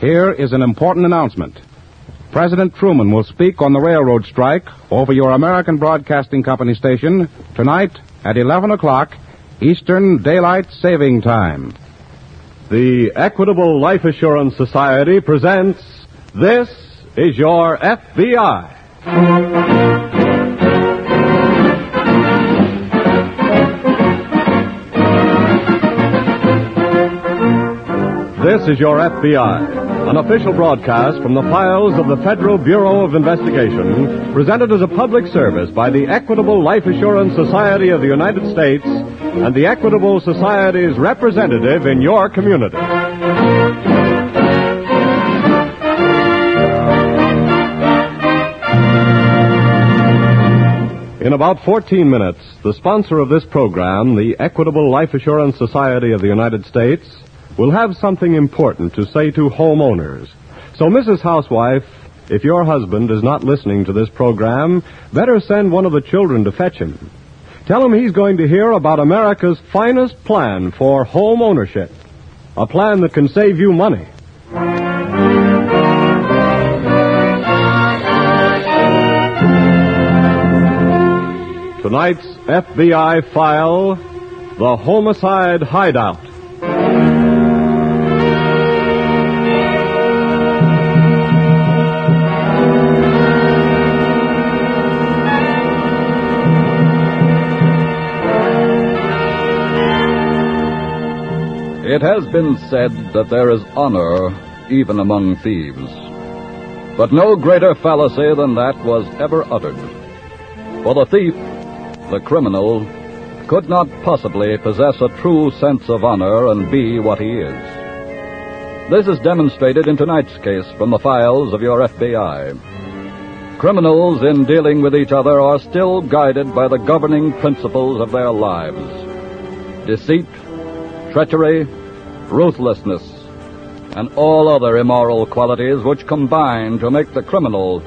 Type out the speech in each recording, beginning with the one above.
Here is an important announcement. President Truman will speak on the railroad strike over your American Broadcasting Company station tonight at 11 o'clock Eastern Daylight Saving Time. The Equitable Life Assurance Society presents This is Your FBI. This is Your FBI, an official broadcast from the files of the Federal Bureau of Investigation, presented as a public service by the Equitable Life Assurance Society of the United States and the Equitable Society's representative in your community. In about 14 minutes, the sponsor of this program, the Equitable Life Assurance Society of the United States, will have something important to say to homeowners. So, Mrs. Housewife, if your husband is not listening to this program, better send one of the children to fetch him. Tell him he's going to hear about America's finest plan for home ownership, a plan that can save you money. Tonight's FBI file, The Homicide Hideout. It has been said that there is honor even among thieves. But no greater fallacy than that was ever uttered. For the thief, the criminal, could not possibly possess a true sense of honor and be what he is. This is demonstrated in tonight's case from the files of your FBI. Criminals in dealing with each other are still guided by the governing principles of their lives. Deceit, treachery, ruthlessness, and all other immoral qualities which combine to make the criminal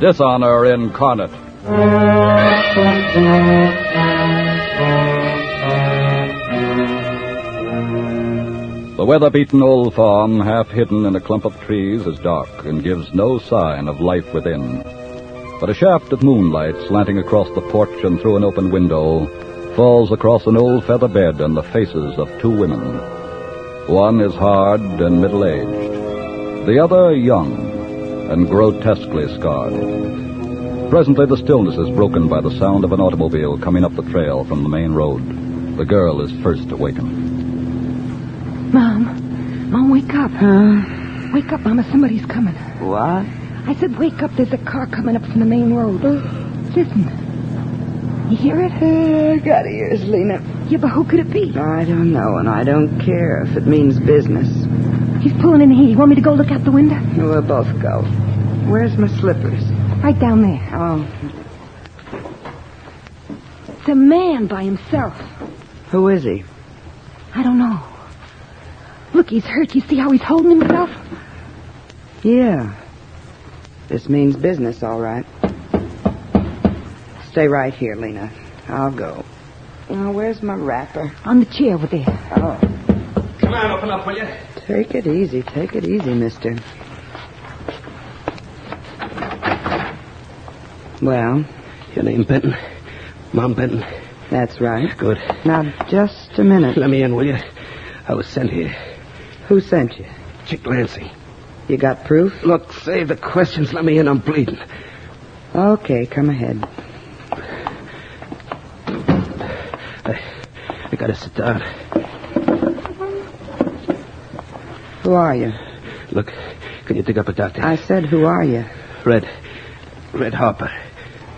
dishonor incarnate. The weather-beaten old farm, half hidden in a clump of trees, is dark and gives no sign of life within. But a shaft of moonlight slanting across the porch and through an open window falls across an old feather bed and the faces of two women. One is hard and middle-aged, the other young and grotesquely scarred. Presently the stillness is broken by the sound of an automobile coming up the trail from the main road. The girl is first awakened. Mom, wake up. Huh? Wake up, Mama, somebody's coming. What? I said wake up, there's a car coming up from the main road. Listen. You hear it? Got ears, Lena. Yeah, but who could it be? I don't know, and I don't care if it means business. He's pulling in here. You want me to go look out the window? We'll both go. Where's my slippers? Right down there. Oh. It's a man by himself. Who is he? I don't know. Look, he's hurt. You see how he's holding himself? Yeah. This means business, all right. Stay right here, Lena. I'll go. Now, where's my wrapper? On the chair over there. Oh. Come on, open up, will you? Take it easy, mister. Well? Your name, Benton? Mom Benton? That's right. Good. Now, just a minute. Let me in, will you? I was sent here. Who sent you? Chick Lansing. You got proof? Look, save the questions. Let me in. I'm bleeding. Okay, come ahead. I gotta sit down. Who are you? Look, can you dig up a doctor? I said, who are you? Red Harper.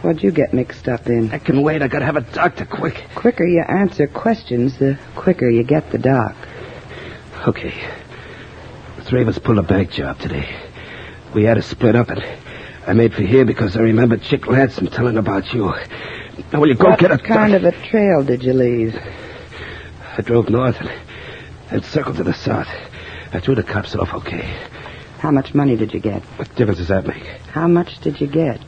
What'd you get mixed up in? I can wait. I gotta have a doctor quick. Quicker you answer questions, the quicker you get the doc. Okay. The three of us pulled a bank job today. We had to split up, and I made for here because I remembered Chick Lansing telling about you. Now, will you go get a... What kind of a trail did you leave? I drove north and circled to the south. I threw the cops off okay. How much money did you get? What difference does that make? How much did you get?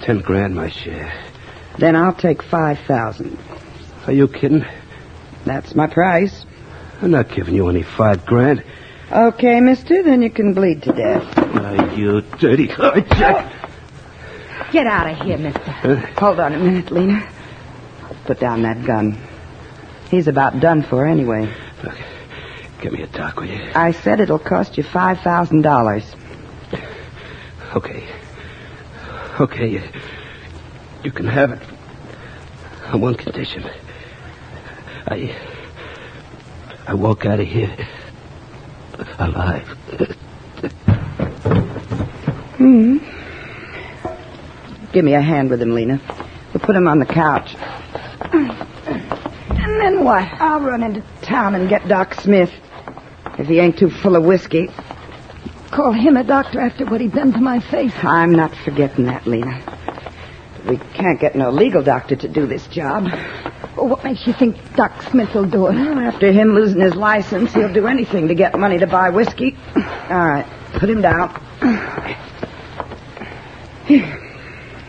$10,000, my share. Then I'll take 5,000. Are you kidding? That's my price. I'm not giving you any $5,000. Okay, mister, then you can bleed to death. You dirty hijack. Get out of here, mister. Hold on a minute, Lena. Put down that gun. He's about done for anyway. Look, give me a doc, will you? I said it'll cost you $5,000. Okay. Okay, you can have it. On one condition. I walk out of here alive. Hmm. Give me a hand with him, Lena. We'll put him on the couch. And then what? I'll run into town and get Doc Smith. If he ain't too full of whiskey. Call him a doctor after what he done to my face. I'm not forgetting that, Lena. We can't get no legal doctor to do this job. Well, what makes you think Doc Smith will do it? Well, after him losing his license, he'll do anything to get money to buy whiskey. All right, put him down.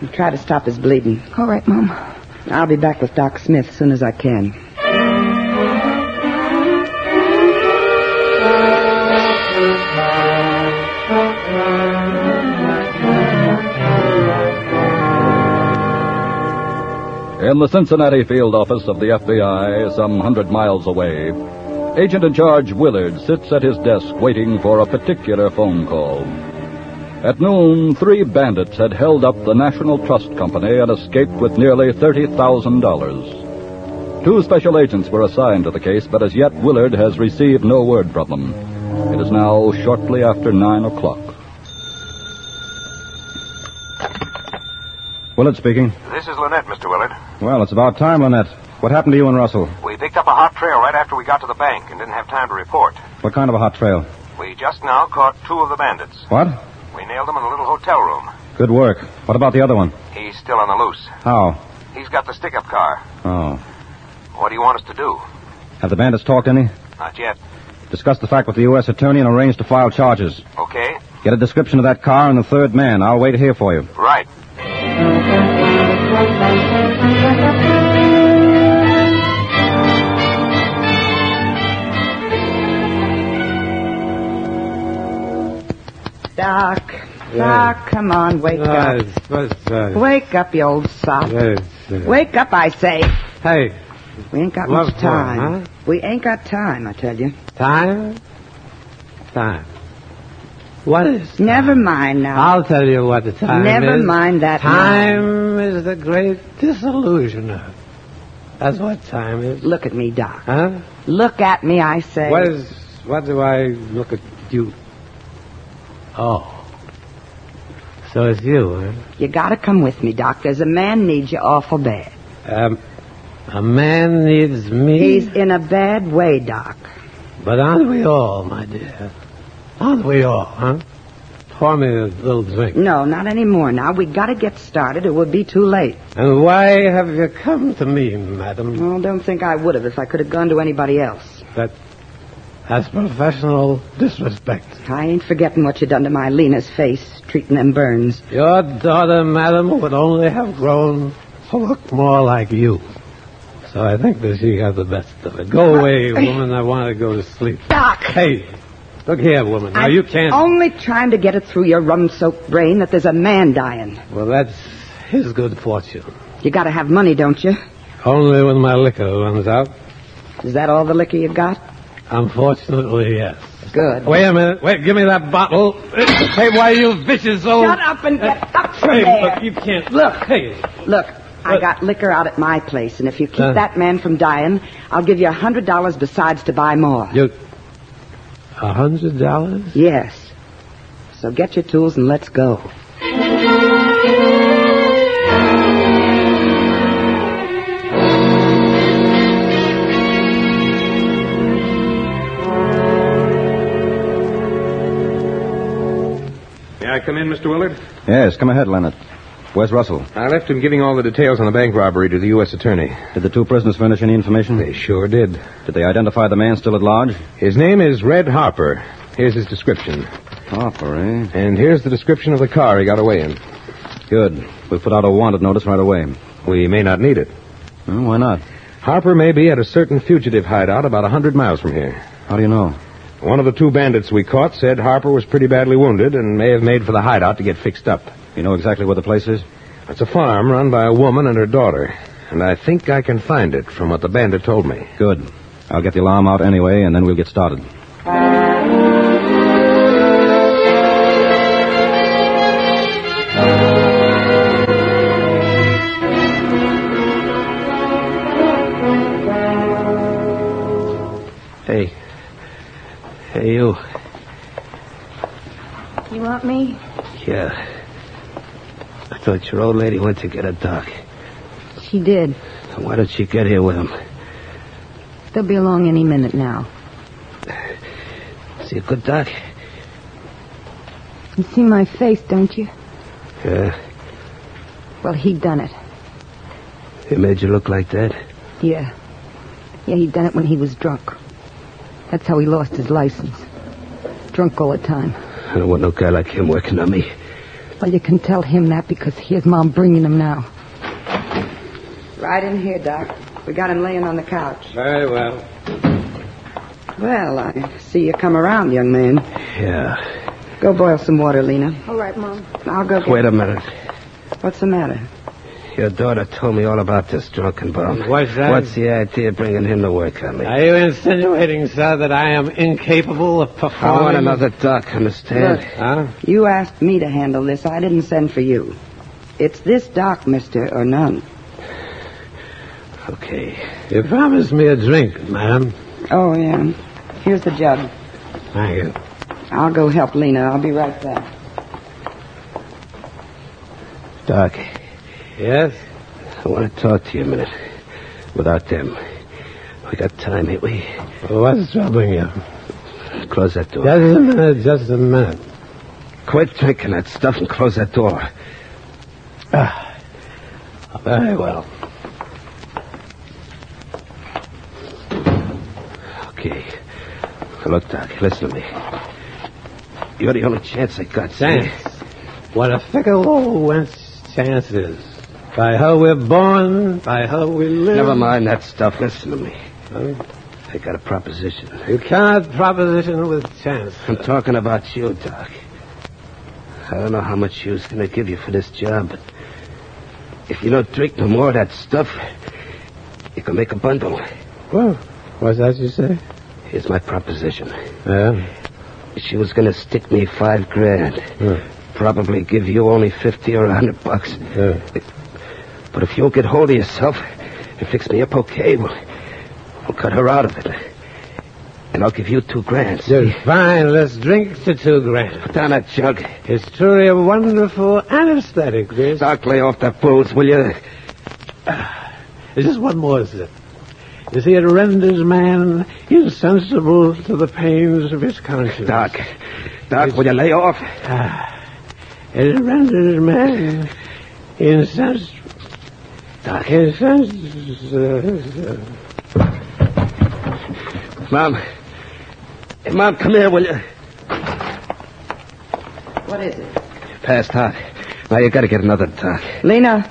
I'll try to stop his bleeding. All right, Mom. I'll be back with Doc Smith as soon as I can. In the Cincinnati field office of the FBI, some 100 miles away, Agent in Charge Willard sits at his desk waiting for a particular phone call. At noon, 3 bandits had held up the National Trust Company and escaped with nearly $30,000. 2 special agents were assigned to the case, but as yet Willard has received no word from them. It is now shortly after 9 o'clock. Willard speaking. This is Lynette, Mr. Willard. Well, it's about time, Lynette. What happened to you and Russell? We picked up a hot trail right after we got to the bank and didn't have time to report. What kind of a hot trail? We just now caught 2 of the bandits. What? We nailed them in a little hotel room. Good work. What about the other one? He's still on the loose. How? He's got the stick-up car. Oh. What do you want us to do? Have the bandits talked any? Not yet. Discuss the fact with the U.S. attorney and arrange to file charges. Okay. Get a description of that car and the third man. I'll wait here for you. Right. Doc, Doc, come on, wake up. Wake up, you old sop. Wake up, I say. Hey. We ain't got much time. Huh? We ain't got time, I tell you. Time? Time. What is time? Never mind now. I'll tell you what the time is. Never mind that. Time is the great disillusioner. That's what time is. Look at me, Doc. Huh? Look at me, I say. What do I look at you? Oh. So it's you, huh? You gotta come with me, Doc. There's a man needs you awful bad. A man needs me? He's in a bad way, Doc. But aren't we all, my dear? Aren't we all, huh? Pour me a little drink. No, not anymore now. We gotta get started or we'll be too late. And why have you come to me, madam? Well, don't think I would have if I could have gone to anybody else. That's professional disrespect. I ain't forgetting what you done to my Lena's face, treating them burns. Your daughter, madam, would only have grown to look more like you. So I think that she got the best of it. Go away, woman. I want to go to sleep. Doc! Hey, look here, woman. Now, you can't... I'm only trying to get it through your rum-soaked brain that there's a man dying. Well, that's his good fortune. You got to have money, don't you? Only when my liquor runs out. Is that all the liquor you got? Unfortunately, yes. Good. Wait a minute. Wait, give me that bottle. Hey, why you vicious old... Shut up and get up from there. Look, you can't... Look. Hey. Look, I got liquor out at my place, and if you keep that man from dying, I'll give you $100 besides to buy more. You... $100? Yes. So get your tools and let's go. Come in, Mr. Willard? Yes, come ahead, Leonard. Where's Russell? I left him giving all the details on the bank robbery to the U.S. attorney. Did the 2 prisoners furnish any information? They sure did. Did they identify the man still at large? His name is Red Harper. Here's his description. Harper, eh? And here's the description of the car he got away in. Good. We'll put out a wanted notice right away. We may not need it. Well, why not? Harper may be at a certain fugitive hideout about 100 miles from here. How do you know? One of the two bandits we caught said Harper was pretty badly wounded and may have made for the hideout to get fixed up. You know exactly where the place is? It's a farm run by a woman and her daughter, and I think I can find it from what the bandit told me. Good. I'll get the alarm out anyway, and then we'll get started. Hey, you. You want me? Yeah. I thought your old lady went to get a doc. She did. Then why did she get here with him? They'll be along any minute now. Is he a good doc? You see my face, don't you? Yeah. Well, he done it. He made you look like that? Yeah. Yeah, he done it when he was drunk. That's how he lost his license. Drunk all the time. I don't want no guy like him working on me. Well, you can tell him that because here's Mom bringing him now. Right in here, Doc. We got him laying on the couch. Very well. Well, I see you come around, young man. Yeah. Go boil some water, Lena. All right, Mom. I'll go get... Wait a minute. What's the matter? Your daughter told me all about this drunken bum. What's that? What's the idea of bringing him to work on me? Are you insinuating, sir, that I am incapable of performing? I want another doc, understand? Look, huh? You asked me to handle this. I didn't send for you. It's this doc, mister, or none. Okay. You promised me a drink, ma'am. Oh, yeah. Here's the jug. Thank you. I'll go help Lena. I'll be right back. Doc... Yes? I want to talk to you a minute. Without them. We got time, ain't we? Well, what's troubling you? Close that door. Just a minute, just a minute. Quit drinking that stuff and close that door. Ah. Very well. Okay. Look, Doc, listen to me. You're the only chance I got. Chance? What a fickle old wench chance is. By her we're born, by her we live. Never mind that stuff. Listen to me. Huh? I got a proposition. You cannot proposition with chance. I'm talking about you, Doc. I don't know how much you's going to give you for this job, but if you don't drink no more of that stuff, you can make a bundle. Well, what's that you say? Here's my proposition. Yeah? She was going to stick me $5,000. Yeah. Probably give you only $50 or $100. Yeah. But if you'll get hold of yourself and fix me up okay, we'll cut her out of it. And I'll give you $2,000. Just fine. Let's drink to $2,000. Put down that jug. It's truly a wonderful anesthetic, this. Doc, lay off that booze, will you? Just one more sip. You see, it renders man insensible to the pains of his conscience. Doc, will you lay off? It renders man insensible. Doc. Mom. Hey, Mom, come here, will you? What is it? You passed out. Now you got to get another doc. Lena.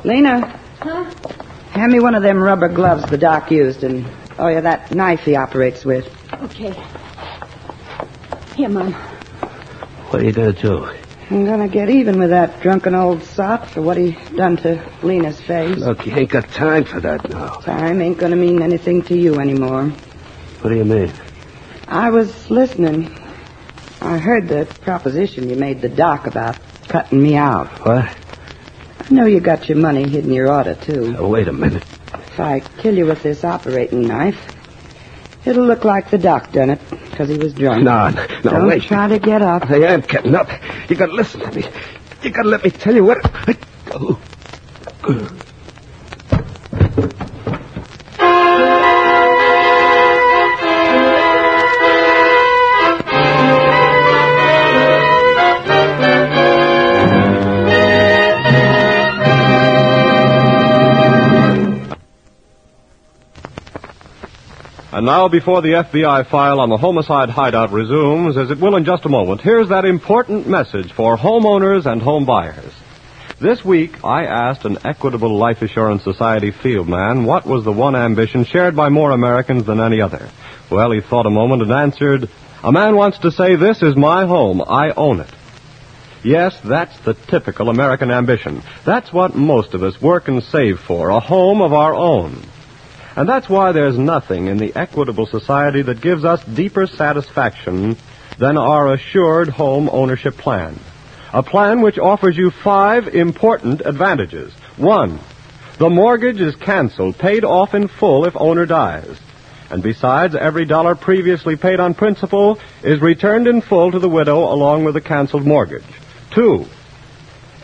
Huh? Hand me one of them rubber gloves the doc used and, oh, yeah, that knife he operates with. Okay. Here, Mom. What are you going to do? I'm going to get even with that drunken old sot for what he done to Lena's face. Look, you ain't got time for that now. Time ain't going to mean anything to you anymore. What do you mean? I was listening. I heard the proposition you made the doc about cutting me out. What? I know you got your money hidden in your order, too. Oh, wait a minute. If I kill you with this operating knife, it'll look like the doc done it because he was drunk. No, don't wait. Don't try to get up. I am getting up. You got to listen to me. You got to let me tell you what... Oh. And now, before the FBI file on the homicide hideout resumes, as it will in just a moment, here's that important message for homeowners and home buyers. This week, I asked an Equitable Life Assurance Society fieldman what was the one ambition shared by more Americans than any other. Well, he thought a moment and answered, A man wants to say, this is my home, I own it. Yes, that's the typical American ambition. That's what most of us work and save for, a home of our own. And that's why there's nothing in the equitable society that gives us deeper satisfaction than our assured home ownership plan. A plan which offers you 5 important advantages. 1, the mortgage is canceled, paid off in full if owner dies. And besides, every dollar previously paid on principal is returned in full to the widow along with the canceled mortgage. 2,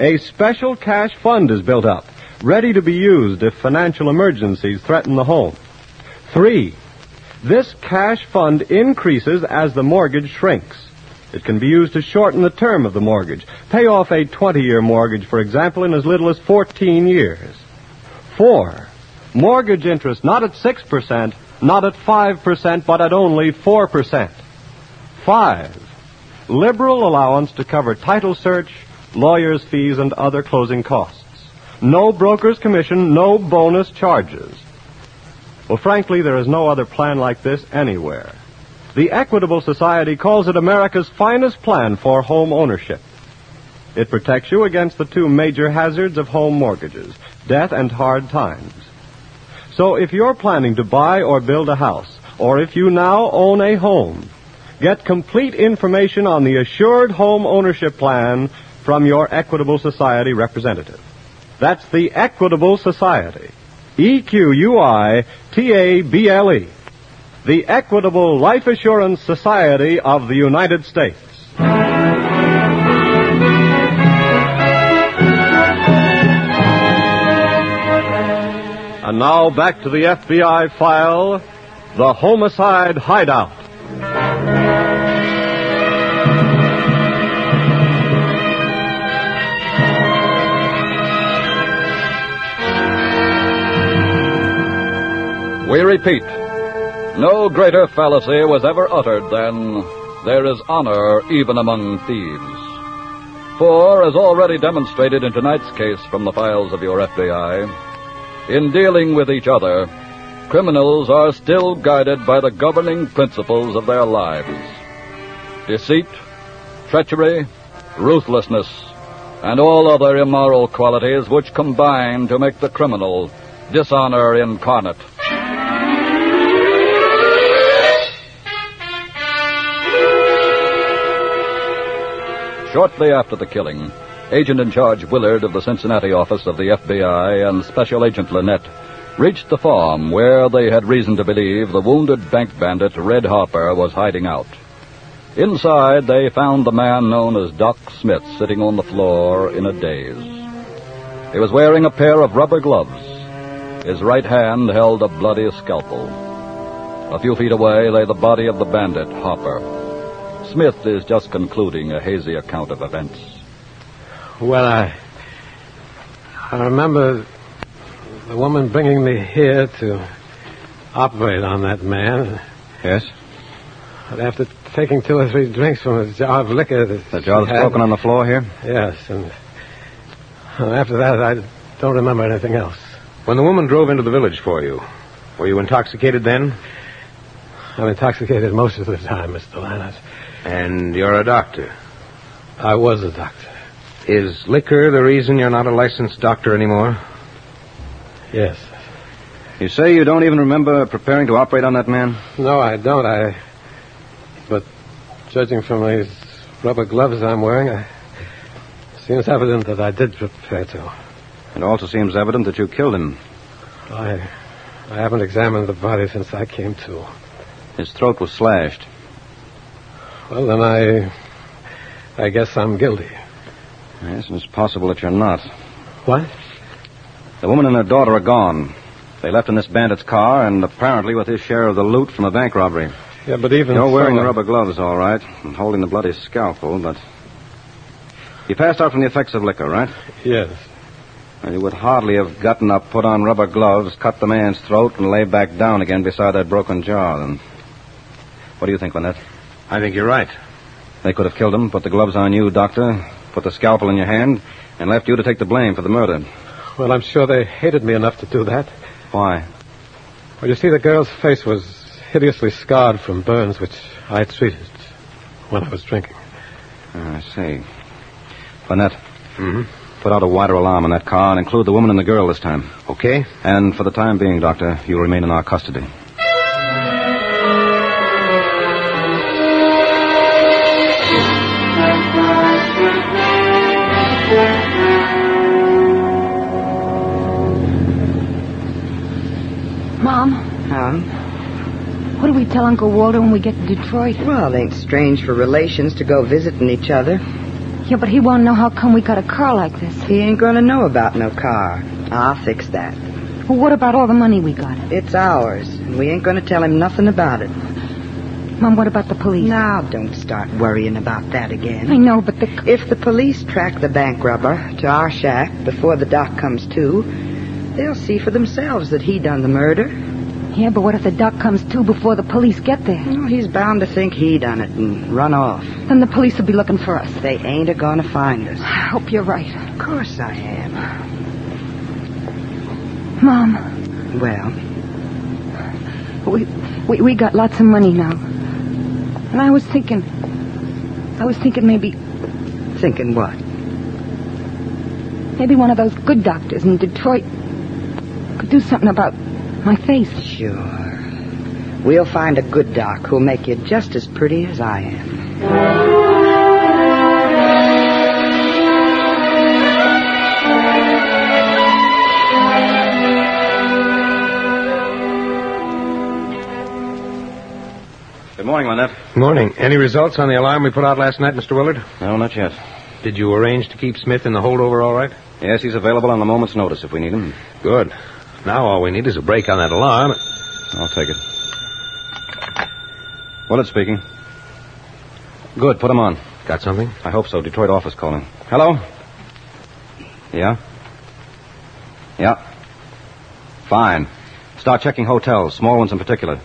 a special cash fund is built up, ready to be used if financial emergencies threaten the home. 3, this cash fund increases as the mortgage shrinks. It can be used to shorten the term of the mortgage. Pay off a 20-year mortgage, for example, in as little as 14 years. 4, mortgage interest not at 6%, not at 5%, but at only 4%. 5, liberal allowance to cover title search, lawyers' fees, and other closing costs. No broker's commission, no bonus charges. Well, frankly, there is no other plan like this anywhere. The Equitable Society calls it America's finest plan for home ownership. It protects you against the 2 major hazards of home mortgages, death and hard times. So if you're planning to buy or build a house, or if you now own a home, get complete information on the assured home ownership plan from your Equitable Society representative. That's the Equitable Society. EQUITABLE. The Equitable Life Assurance Society of the United States. And now back to the FBI file, The Homicide Hideout. We repeat, no greater fallacy was ever uttered than there is honor even among thieves. For, as already demonstrated in tonight's case from the files of your FBI, in dealing with each other, criminals are still guided by the governing principles of their lives. Deceit, treachery, ruthlessness, and all other immoral qualities which combine to make the criminal dishonor incarnate. Shortly after the killing, Agent in Charge Willard of the Cincinnati office of the FBI and Special Agent Lynette reached the farm where they had reason to believe the wounded bank bandit Red Harper was hiding out. Inside, they found the man known as Doc Smith sitting on the floor in a daze. He was wearing a pair of rubber gloves. His right hand held a bloody scalpel. A few feet away lay the body of the bandit, Harper. Smith is just concluding a hazy account of events. Well, I remember the woman bringing me here to operate on that man. Yes? But after taking 2 or 3 drinks from a jar of liquor that the jar's broken on the floor here? Yes, and after that, I don't remember anything else. When the woman drove into the village for you, were you intoxicated then? I'm intoxicated most of the time, Mr. Lannert. And you're a doctor? I was a doctor. Is liquor the reason you're not a licensed doctor anymore? Yes. You say you don't even remember preparing to operate on that man? No, I don't. But judging from these rubber gloves I'm wearing, it seems evident that I did prepare to. It also seems evident that you killed him. I haven't examined the body since I came to. His throat was slashed. Well, then I guess I'm guilty. Yes, and it's possible that you're not. What? The woman and her daughter are gone. They left in this bandit's car, and apparently with his share of the loot from the bank robbery. Yeah, but even you're wearing the rubber gloves, all right, and holding the bloody scalpel, but you passed out from the effects of liquor, right? Yes. And you would hardly have gotten up, put on rubber gloves, cut the man's throat, and lay back down again beside that broken jaw, then. What do you think, Lynette? I think you're right. They could have killed him, put the gloves on you, doctor, put the scalpel in your hand, and left you to take the blame for the murder. Well, I'm sure they hated me enough to do that. Why? Well, you see, the girl's face was hideously scarred from burns, which I treated. when I was drinking. I see. Lynette, put out a wider alarm in that car and include the woman and the girl this time. Okay. And for the time being, Doctor, you'll remain in our custody. What do we tell Uncle Walter when we get to Detroit? Well, it ain't strange for relations to go visiting each other. Yeah, but he won't know how come we got a car like this. He ain't going to know about no car. I'll fix that. Well, what about all the money we got? It's ours, and we ain't going to tell him nothing about it. Mom, what about the police? Now, don't start worrying about that again. I know, but If the police track the bank robber to our shack before the doc comes to, they'll see for themselves that he done the murder. Yeah, but what if the doc comes to before the police get there? Well, he's bound to think he done it and run off. Then the police will be looking for us. They ain't a-gonna find us. I hope you're right. Of course I am. Mom. Well? We got lots of money now. And I was thinking maybe... Thinking what? Maybe one of those good doctors in Detroit could do something about... my face. Sure. We'll find a good doc who'll make you just as pretty as I am. Good morning, Lynette. Morning. Any results on the alarm we put out last night, Mr. Willard? No, not yet. Did you arrange to keep Smith in the holdover all right? Yes, he's available on the moment's notice if we need him. Good. Now all we need is a break on that alarm. I'll take it. Willard speaking. Good, put him on. Got something? I hope so. Detroit office calling. Hello? Yeah? Yeah. Fine. Start checking hotels, small ones in particular.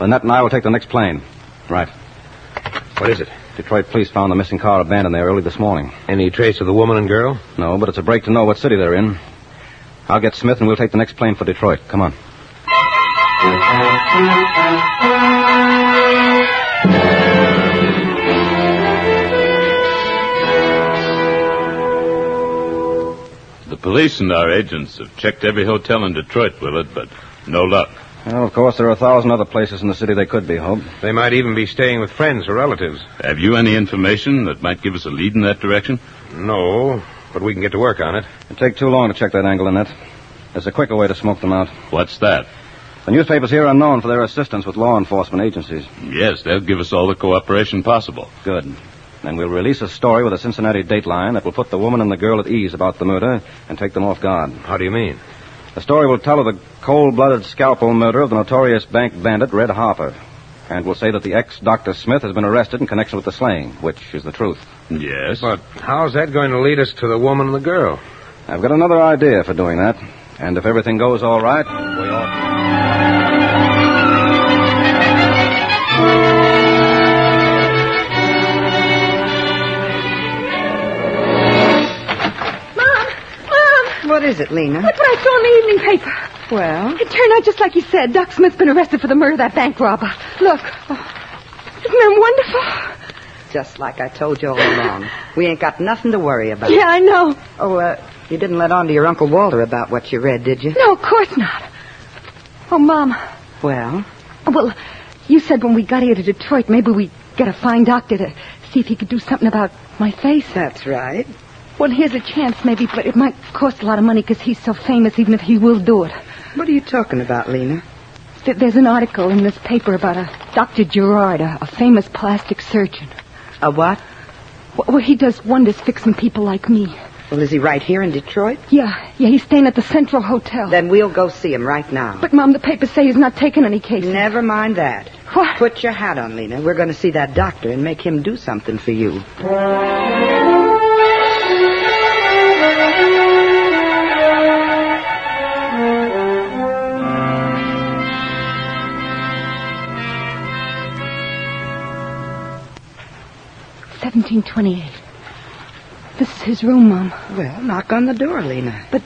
Lynette and I will take the next plane. Right. What is it? Detroit police found the missing car abandoned there early this morning. Any trace of the woman and girl? No, but it's a break to know what city they're in. I'll get Smith, and we'll take the next plane for Detroit. Come on. The police and our agents have checked every hotel in Detroit, Willard, but no luck. Well, of course, there are 1,000 other places in the city they could be, Hope. They might even be staying with friends or relatives. Have you any information that might give us a lead in that direction? No. But we can get to work on it. It'd take too long to check that angle, Lynette. There's a quicker way to smoke them out. What's that? The newspapers here are known for their assistance with law enforcement agencies. Yes, they'll give us all the cooperation possible. Good. Then we'll release a story with a Cincinnati dateline that will put the woman and the girl at ease about the murder and take them off guard. How do you mean? The story will tell of the cold-blooded scalpel murder of the notorious bank bandit Red Harper. And we'll say that the ex-Dr. Smith has been arrested in connection with the slaying, which is the truth. Yes. But how's that going to lead us to the woman and the girl? I've got another idea for doing that. And if everything goes all right, we ought to... Mom! What is it, Lena? That's what I saw in the evening paper. Well? It turned out just like you said. Doc Smith's been arrested for the murder of that bank robber. Look. Oh, isn't that wonderful? Just like I told you all along. We ain't got nothing to worry about. Yeah, I know. Oh, you didn't let on to your Uncle Walter about what you read, did you? No, of course not. Oh, Mom. Well? Well, you said when we got here to Detroit, maybe we'd get a fine doctor to see if he could do something about my face. That's right. Well, here's a chance, maybe, but it might cost a lot of money because he's so famous, even if he will do it. What are you talking about, Lena? There's an article in this paper about a Dr. Gerard, a famous plastic surgeon. A what? Well, he does wonders fixing people like me. Well, is he right here in Detroit? Yeah, he's staying at the Central Hotel. Then we'll go see him right now. But, Mom, the papers say he's not taking any cases. Never mind that. What? Put your hat on, Lena. We're going to see that doctor and make him do something for you. This is his room, Mom. Well, knock on the door, Lena. But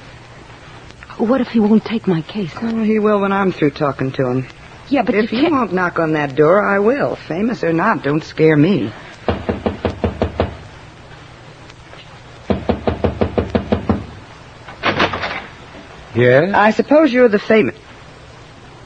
what if he won't take my case? Oh, he will when I'm through talking to him. Yeah, but if you won't knock on that door, I will. Famous or not, don't scare me. Yes? I suppose you're the famous...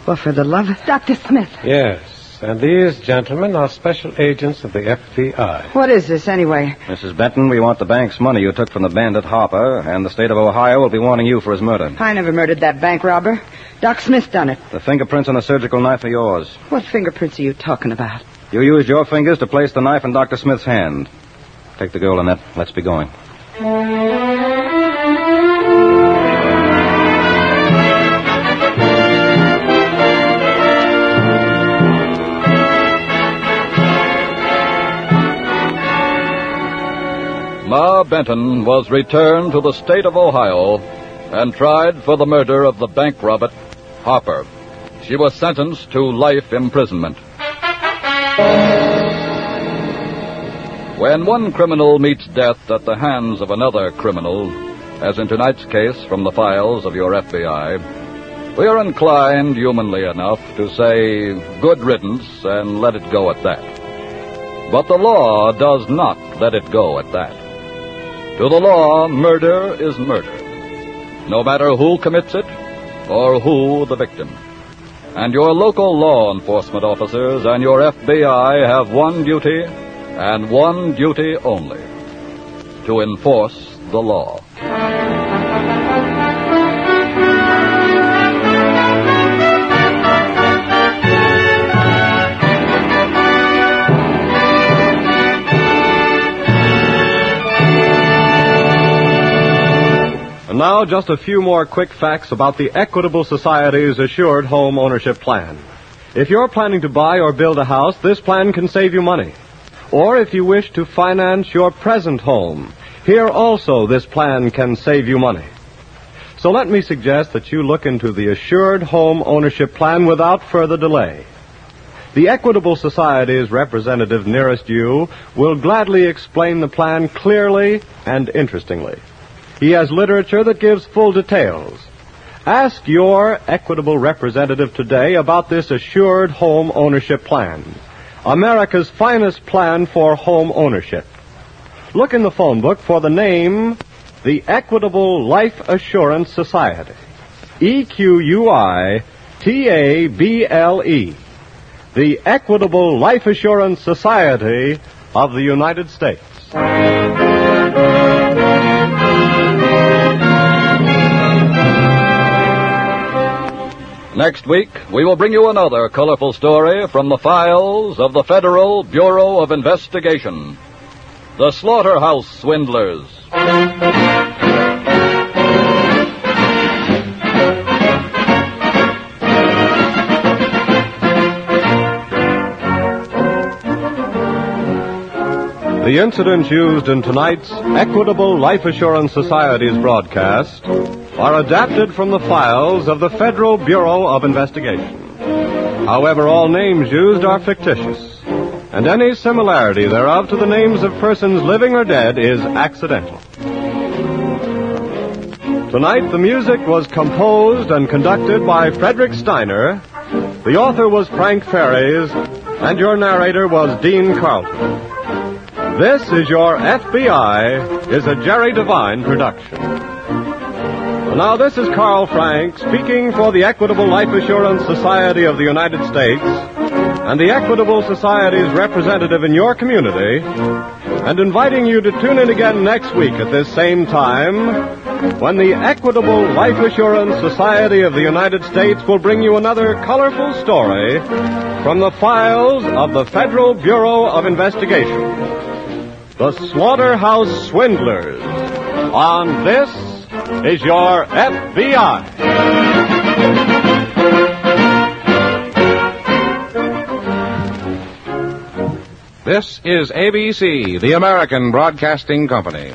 Well, for the love of... Dr. Smith. Yes, and these gentlemen are special agents of the FBI. What is this, anyway? Mrs. Benton, we want the bank's money you took from the bandit Harper, and the state of Ohio will be wanting you for his murder. I never murdered that bank robber. Doc Smith done it. The fingerprints on the surgical knife are yours. What fingerprints are you talking about? You used your fingers to place the knife in Dr. Smith's hand. Take the girl, Lynette. Let's be going. Ma Benton was returned to the state of Ohio and tried for the murder of the bank robber, Harper. She was sentenced to life imprisonment. When one criminal meets death at the hands of another criminal, as in tonight's case from the files of your FBI, we are inclined, humanly enough, to say good riddance and let it go at that. But the law does not let it go at that. To the law, murder is murder, no matter who commits it or who the victim. And your local law enforcement officers and your FBI have one duty, and one duty only: to enforce the law. Now, just a few more quick facts about the Equitable Society's Assured Home Ownership Plan. If you're planning to buy or build a house, this plan can save you money. Or if you wish to finance your present home, here also this plan can save you money. So let me suggest that you look into the Assured Home Ownership Plan without further delay. The Equitable Society's representative nearest you will gladly explain the plan clearly and interestingly. He has literature that gives full details. Ask your Equitable representative today about this Assured Home Ownership Plan, America's finest plan for home ownership. Look in the phone book for the name, the Equitable Life Assurance Society, EQUITABLE, the Equitable Life Assurance Society of the United States. Next week, we will bring you another colorful story from the files of the Federal Bureau of Investigation, The Slaughterhouse Swindlers. The incidents used in tonight's Equitable Life Assurance Society's broadcast are adapted from the files of the Federal Bureau of Investigation. However, all names used are fictitious, and any similarity thereof to the names of persons living or dead is accidental. Tonight, the music was composed and conducted by Frederic Steiner, the author was Frank Ferries, and your narrator was Dean Carleton. This Is Your FBI is a Jerry Devine production. Now, this is Carl Frank speaking for the Equitable Life Assurance Society of the United States and the Equitable Society's representative in your community, and inviting you to tune in again next week at this same time when the Equitable Life Assurance Society of the United States will bring you another colorful story from the files of the Federal Bureau of Investigation, The Slaughterhouse Swindlers, on This Is Your FBI. This is ABC, the American Broadcasting Company.